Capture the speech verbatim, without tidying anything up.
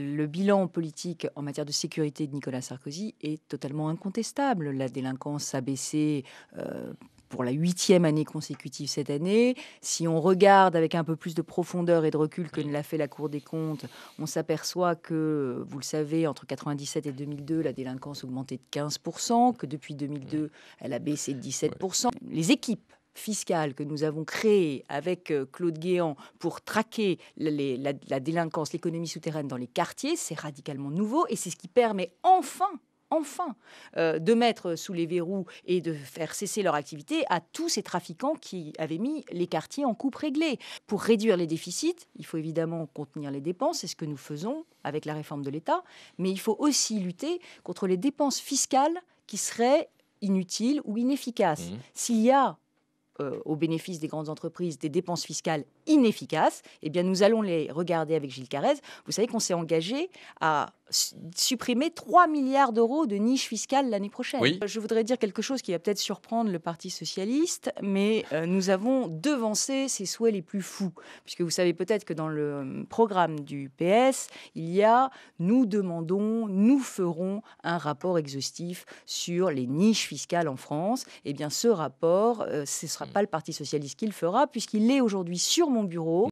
le bilan politique en matière de sécurité de Nicolas Sarkozy est totalement incontestable. La délinquance a baissé euh, pour la huitième année consécutive cette année. Si on regarde avec un peu plus de profondeur et de recul que ne l'a fait la Cour des comptes, on s'aperçoit que, vous le savez, entre mille neuf cent quatre-vingt-dix-sept et deux mille deux, la délinquance augmentait de quinze pour cent, que depuis deux mille deux, elle a baissé de dix-sept pour cent. Les équipes fiscale que nous avons créée avec Claude Guéant pour traquer les, la, la délinquance, l'économie souterraine dans les quartiers, c'est radicalement nouveau et c'est ce qui permet enfin, enfin euh, de mettre sous les verrous et de faire cesser leur activité à tous ces trafiquants qui avaient mis les quartiers en coupe réglée. Pour réduire les déficits, il faut évidemment contenir les dépenses, c'est ce que nous faisons avec la réforme de l'État, mais il faut aussi lutter contre les dépenses fiscales qui seraient inutiles ou inefficaces. Mmh. S'il y a au bénéfice des grandes entreprises, des dépenses fiscales inefficaces, eh bien nous allons les regarder avec Gilles Carrez. Vous savez qu'on s'est engagé à supprimer trois milliards d'euros de niches fiscales l'année prochaine. Oui. Je voudrais dire quelque chose qui va peut-être surprendre le Parti Socialiste, mais euh, nous avons devancé ses souhaits les plus fous, puisque vous savez peut-être que dans le programme du P S, il y a « nous demandons, nous ferons un rapport exhaustif sur les niches fiscales en France ». Eh bien ce rapport, euh, ce ne sera pas le Parti Socialiste qui le fera, puisqu'il est aujourd'hui sur mon bureau.